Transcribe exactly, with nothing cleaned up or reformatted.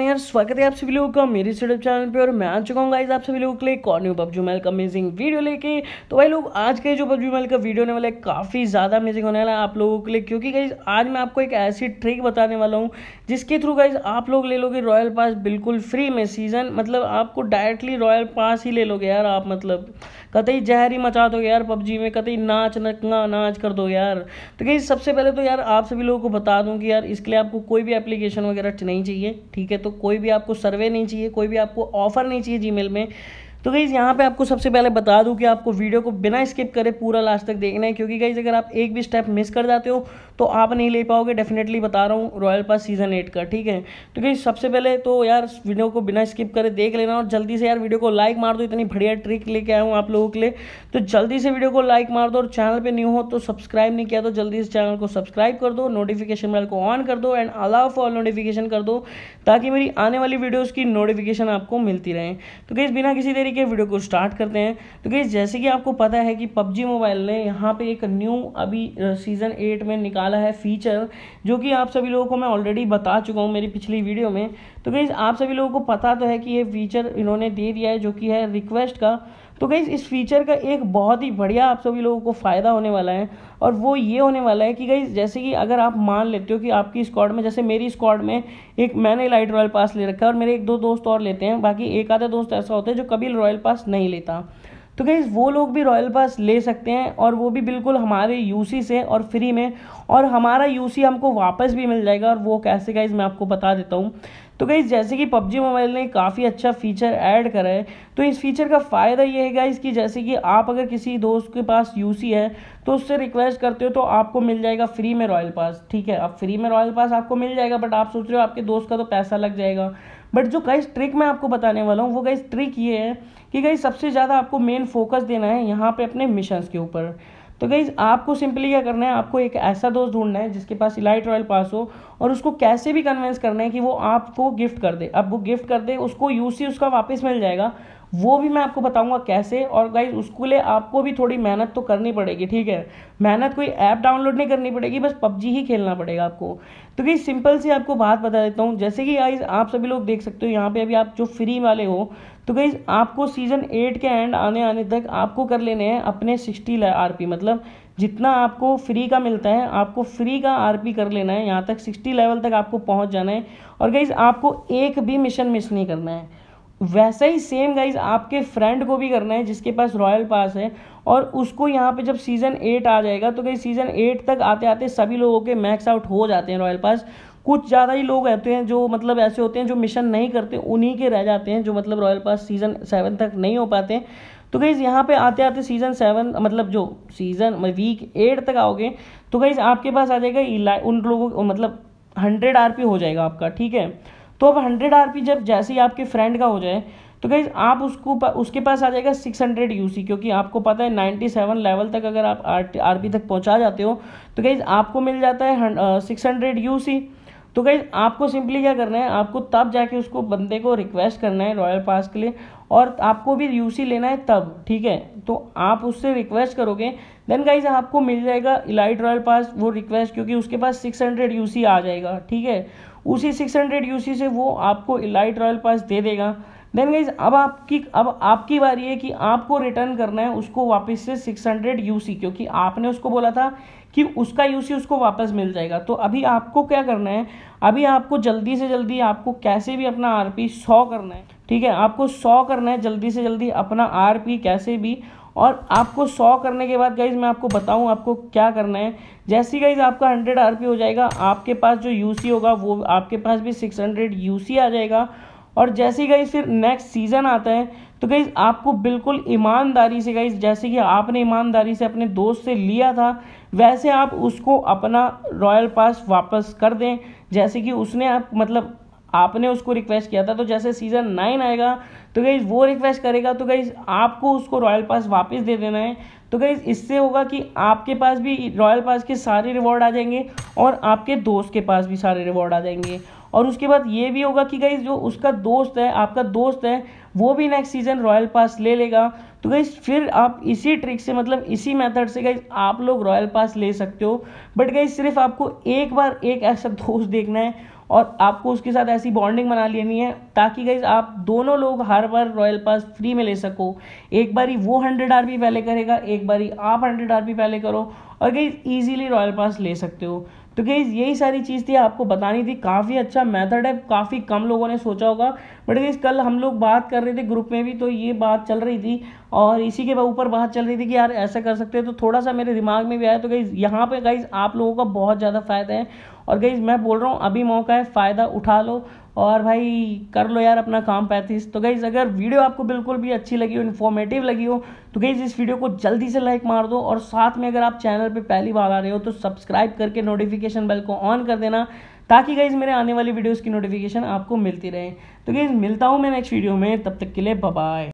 यार स्वागत है आप सभी लोगों का मेरे यूट्यूब चैनल पे और मैं आ चुका हूँ गाइस आप सभी लोगों के लिए और न्यू पबजी मोबाइल का अमेजिंग वीडियो लेके। तो भाई लोग आज के जो पबजी मोबाइल का वीडियो होने वाला है काफ़ी ज़्यादा अमेजिंग होने वाला है आप लोगों के लिए, क्योंकि गाइस आज मैं आपको एक ऐसी ट्रिक बताने वाला हूँ जिसके थ्रू गाइस आप लोग ले लोगे रॉयल पास बिल्कुल फ्री में। सीजन मतलब आपको डायरेक्टली रॉयल पास ही ले लोगे यार आप, मतलब कतई जहर ही मचा दोगे यार पबजी में, कतई नाच नचना नाच कर दो यार। तो गाइस सबसे पहले तो यार आप सभी लोगों को बता दूँ कि यार इसके लिए आपको कोई भी एप्लीकेशन वगैरह नहीं चाहिए, ठीक है। तो कोई भी आपको सर्वे नहीं चाहिए, कोई भी आपको ऑफर नहीं चाहिए जीमेल में। तो गाइज़ यहाँ पे आपको सबसे पहले बता दूं कि आपको वीडियो को बिना स्किप करे पूरा लास्ट तक देखना है, क्योंकि गाइज़ अगर आप एक भी स्टेप मिस कर जाते हो तो आप नहीं ले पाओगे, डेफिनेटली बता रहा हूँ, रॉयल पास सीजन एट का, ठीक है। तो गाइज़ सबसे पहले तो यार वीडियो को बिना स्किप करे देख लेना और जल्दी से यार वीडियो को लाइक मार दो। इतनी बढ़िया ट्रिक लेके आया हूँ आप लोगों के लिए, तो जल्दी से वीडियो को लाइक मार दो और चैनल पर न्यू हो तो सब्सक्राइब नहीं किया तो जल्दी से चैनल को सब्सक्राइब कर दो, नोटिफिकेशन बेल को ऑन कर दो एंड अलाउ फॉर नोटिफिकेशन कर दो ताकि मेरी आने वाली वीडियोज़ की नोटिफिकेशन आपको मिलती रहे। तो गाइज़ बिना किसी देरी के वीडियो को स्टार्ट करते हैं। तो गाइस जैसे कि आपको पता है कि पबजी मोबाइल ने यहाँ पे एक न्यू अभी सीजन एट में निकाला है फीचर, जो कि आप सभी लोगों को मैं ऑलरेडी बता चुका हूँ मेरी पिछली वीडियो में। तो गाइस आप सभी लोगों को पता तो है कि ये फीचर इन्होंने दे दिया है जो कि है रिक्वेस्ट का। तो गाइस इस फीचर का एक बहुत ही बढ़िया आप सभी लोगों को फ़ायदा होने वाला है और वो ये होने वाला है कि गाइस जैसे कि अगर आप मान लेते हो कि आपकी स्क्वाड में, जैसे मेरी स्क्वाड में एक मैंने लाइट रॉयल पास ले रखा है और मेरे एक दो दोस्त और लेते हैं, बाकी एक आधा दोस्त ऐसा होता है जो कभी रॉयल पास नहीं लेता, तो गाइस वो लोग भी रॉयल पास ले सकते हैं और वो भी बिल्कुल हमारे यूसी से और फ्री में, और हमारा यूसी हमको वापस भी मिल जाएगा। और वो कैसे गाइस मैं आपको बता देता हूँ। तो गाइस जैसे कि पबजी मोबाइल ने काफ़ी अच्छा फीचर ऐड करा है, तो इस फीचर का फ़ायदा ये है गाइस कि जैसे कि आप अगर किसी दोस्त के पास यूसी है तो उससे रिक्वेस्ट करते हो तो आपको मिल जाएगा फ्री में रॉयल पास, ठीक है। अब फ्री में रॉयल पास आपको मिल जाएगा, बट आप सोच रहे हो आपके दोस्त का तो पैसा लग जाएगा, बट जो गाइस ट्रिक मैं आपको बताने वाला हूँ वो गाइस ट्रिक ये है कि गाइस सबसे ज़्यादा आपको मेन फोकस देना है यहाँ पे अपने मिशंस के ऊपर। तो गाइस आपको सिंपली क्या करना है, आपको एक ऐसा दोस्त ढूंढना है जिसके पास इलाइट रॉयल पास हो और उसको कैसे भी कन्विंस करना है कि वो आपको गिफ्ट कर दे। अब वो गिफ्ट कर दे, उसको यूसी उसका वापस मिल जाएगा, वो भी मैं आपको बताऊंगा कैसे। और गाइस उसके लिए आपको भी थोड़ी मेहनत तो करनी पड़ेगी, ठीक है। मेहनत कोई ऐप डाउनलोड नहीं करनी पड़ेगी, बस पबजी ही खेलना पड़ेगा आपको। तो गाइस सिंपल सी आपको बात बता देता हूँ। जैसे कि गाइस आप सभी लोग देख सकते हो यहाँ पे अभी आप जो फ्री वाले हो, तो गाइस आपको सीजन एट के एंड आने आने तक आपको कर लेने हैं अपने सिक्सटी आरपी, मतलब जितना आपको फ्री का मिलता है आपको फ्री का आरपी कर लेना है, यहाँ तक सिक्सटी लेवल तक आपको पहुँच जाना है। और गाइस आपको एक भी मिशन मिस नहीं करना है। वैसा ही सेम गाइज आपके फ्रेंड को भी करना है जिसके पास रॉयल पास है, और उसको यहाँ पे जब सीज़न एट आ जाएगा तो गाइज सीज़न एट तक आते आते सभी लोगों के मैक्स आउट हो जाते हैं रॉयल पास। कुछ ज़्यादा ही लोग रहते हैं जो मतलब ऐसे होते हैं जो मिशन नहीं करते, उन्हीं के रह जाते हैं जो मतलब रॉयल पास सीज़न सेवन तक नहीं हो पाते। तो गाइज यहाँ पे आते आते सीज़न सेवन मतलब जो सीज़न वीक एट तक आओगे तो गाइज आपके पास आ जाएगा उन लोगों को मतलब हंड्रेड आर पी हो जाएगा आपका, ठीक है। तो अब हंड्रेड आरपी जब जैसे ही आपके फ्रेंड का हो जाए तो गाइज आप उसको उसके पास आ जाएगा सिक्स हंड्रेड यूसी, क्योंकि आपको पता है नाइन्टी सेवन लेवल तक अगर आप आरपी तक पहुंचा जाते हो तो गाइज आपको मिल जाता है सिक्स हंड्रेड यूसी। तो गाइज आपको सिंपली क्या करना है, आपको तब जाके उसको बंदे को रिक्वेस्ट करना है रॉयल पास के लिए, और आपको भी यूसी लेना है तब, ठीक है। तो आप उससे रिक्वेस्ट करोगे, देन गाइज आपको मिल जाएगा इलाइट रॉयल पास वो रिक्वेस्ट, क्योंकि उसके पास सिक्स हंड्रेड यूसी आ जाएगा, ठीक है। उसी सिक्स हंड्रेड यूसी से वो आपको इलाइट रॉयल पास दे देगा। देन गाइज अब आपकी अब आपकी बारी है कि आपको रिटर्न करना है उसको वापस से सिक्स हंड्रेड यूसी, क्योंकि आपने उसको बोला था कि उसका यूसी उसको वापस मिल जाएगा। तो अभी आपको क्या करना है, अभी आपको जल्दी से जल्दी आपको कैसे भी अपना आरपी सौ करना है, ठीक है। आपको सौ करना है जल्दी से जल्दी अपना आरपी कैसे भी, और आपको सौ करने के बाद गाइज मैं आपको बताऊं आपको क्या करना है। जैसे ही गाइज आपका हंड्रेड आरपी हो जाएगा, आपके पास जो यूसी होगा वो आपके पास भी सिक्स हंड्रेड यूसी आ जाएगा, और जैसे ही गाइज फिर नेक्स्ट सीज़न आता है तो गाइज आपको बिल्कुल ईमानदारी से गाइज जैसे कि आपने ईमानदारी से अपने दोस्त से लिया था वैसे आप उसको अपना रॉयल पास वापस कर दें, जैसे कि उसने आप मतलब आपने उसको रिक्वेस्ट किया था। तो जैसे सीज़न नाइन आएगा तो गाइज वो रिक्वेस्ट करेगा तो गाइज आपको उसको रॉयल पास वापस दे देना है। तो गाइज इससे होगा कि आपके पास भी रॉयल पास के सारे रिवॉर्ड आ जाएंगे और आपके दोस्त के पास भी सारे रिवॉर्ड आ जाएंगे। और उसके बाद ये भी होगा कि गाइज जो उसका दोस्त है, आपका दोस्त है, वो भी नेक्स्ट सीज़न रॉयल पास ले लेगा। तो गाइज फिर आप इसी ट्रिक से मतलब इसी मेथड से गाइज आप लोग रॉयल पास ले सकते हो। बट गाइज सिर्फ आपको एक बार एक ऐसा दोस्त देखना है और आपको उसके साथ ऐसी बॉन्डिंग बना लेनी है ताकि गाइज आप दोनों लोग हर बार रॉयल पास फ्री में ले सको। एक बारी वो हंड्रेड आरपी पहले करेगा, एक बारी आप हंड्रेड आरपी पहले करो और गाइज ईजिली रॉयल पास ले सकते हो। तो गाइज़ यही सारी चीज़ थी, आपको बतानी थी। काफ़ी अच्छा मेथड है, काफ़ी कम लोगों ने सोचा होगा। बट गाइज़ कल हम लोग बात कर रहे थे ग्रुप में भी, तो ये बात चल रही थी और इसी के ऊपर बात चल रही थी कि यार ऐसा कर सकते हैं, तो थोड़ा सा मेरे दिमाग में भी आया। तो गाइज़ यहाँ पे गाइज़ आप लोगों का बहुत ज़्यादा फ़ायदा है और गाइज़ मैं बोल रहा हूँ अभी मौका है, फ़ायदा उठा लो और भाई कर लो यार अपना काम पैंतीस। तो गाइज़ अगर वीडियो आपको बिल्कुल भी अच्छी लगी हो, इन्फॉर्मेटिव लगी हो, तो गाइज़ इस वीडियो को जल्दी से लाइक मार दो और साथ में अगर आप चैनल पे पहली बार आ रहे हो तो सब्सक्राइब करके नोटिफिकेशन बेल को ऑन कर देना ताकि गाइज़ मेरे आने वाली वीडियोज़ की नोटिफिकेशन आपको मिलती रहे। तो गाइज़ मिलता हूँ मैं नेक्स्ट वीडियो में, तब तक के लिए बाय बाय।